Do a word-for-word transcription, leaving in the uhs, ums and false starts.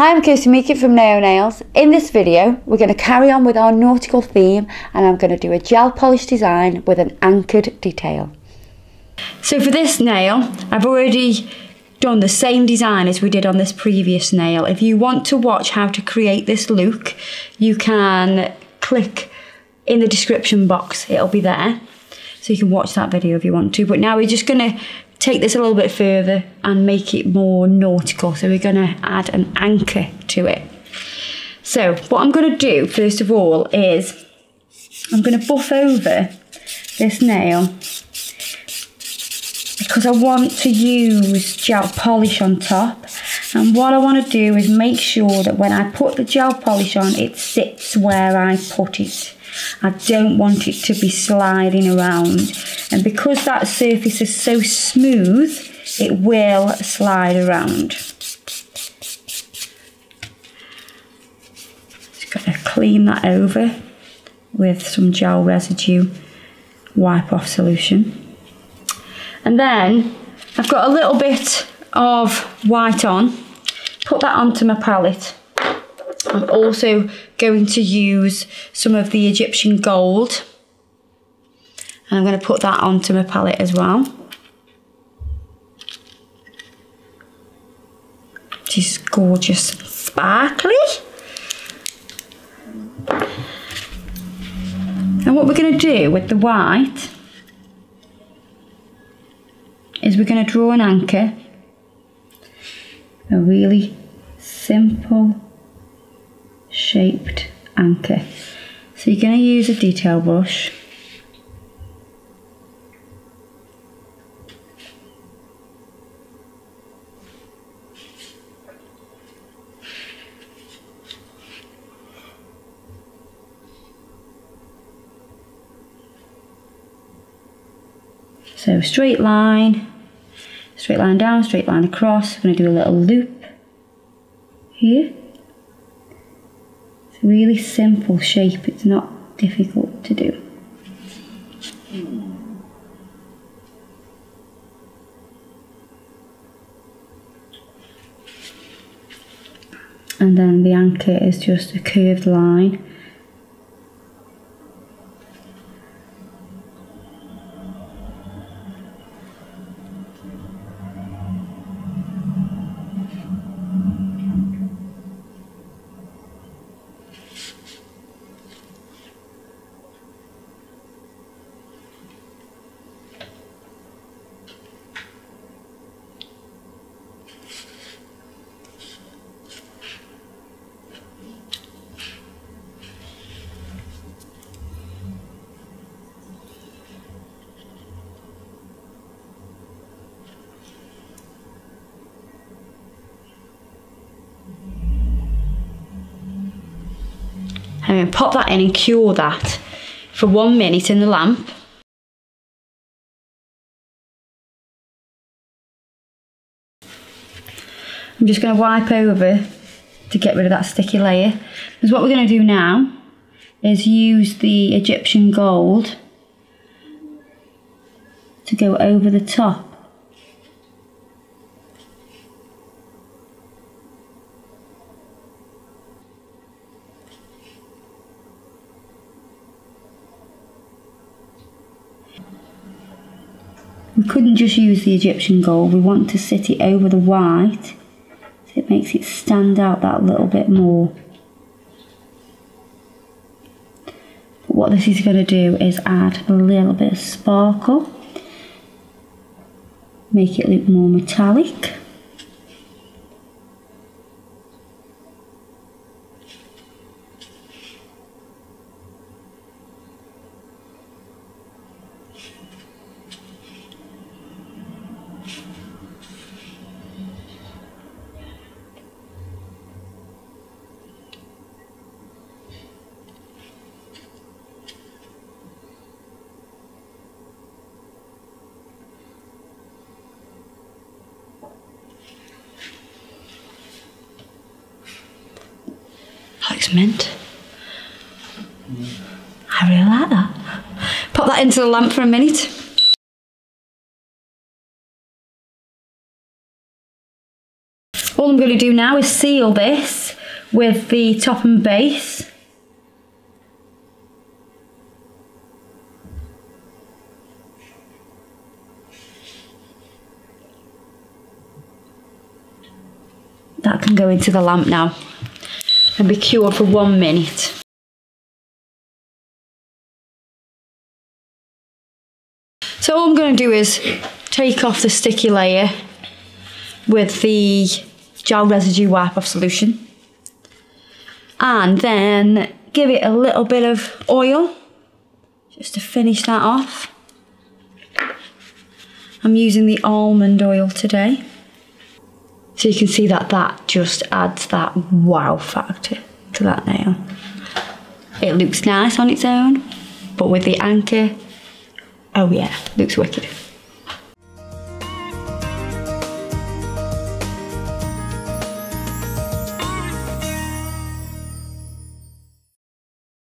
Hi, I'm Kirsty Meakin from Naio Nails. In this video, we're going to carry on with our nautical theme and I'm going to do a gel polish design with an anchored detail. So for this nail, I've already done the same design as we did on this previous nail. If you want to watch how to create this look, you can click in the description box, it'll be there. So you can watch that video if you want to. But now we're just going to take this a little bit further and make it more nautical. So we're going to add an anchor to it. So what I'm going to do first of all is I'm going to buff over this nail because I want to use gel polish on top. And what I want to do is make sure that when I put the gel polish on, it sits where I put it. I don't want it to be sliding around, and because that surface is so smooth it will slide around. Just got to clean that over with some gel residue wipe off solution, and then I've got a little bit of white on, put that onto my palette. I'm also going to use some of the Egyptian Gold and I'm going to put that onto my palette as well. She's gorgeous, sparkly. And what we're going to do with the white is we're going to draw an anchor, a really simple shaped anchor. So you're going to use a detail brush so straight line straight line down, straight line across. I'm going to do a little loop here. Really simple shape, it's not difficult to do. And then the anchor is just a curved line. I'm going to pop that in and cure that for one minute in the lamp. I'm just going to wipe over to get rid of that sticky layer. Because what we're going to do now is use the Egyptian Gold to go over the top. We couldn't just use the Egyptian Gold, we want to sit it over the white so it makes it stand out that little bit more. But what this is going to do is add a little bit of sparkle, make it look more metallic. Mint. I really like that. Pop that into the lamp for a minute. All all I'm going to do now is seal this with the top and base. That can go into the lamp now and be cured for one minute. So all I'm going to do is take off the sticky layer with the gel residue wipe-off solution and then give it a little bit of oil just to finish that off. I'm using the almond oil today. So you can see that that just adds that wow factor to that nail. It looks nice on its own, but with the anchor, oh yeah, looks wicked.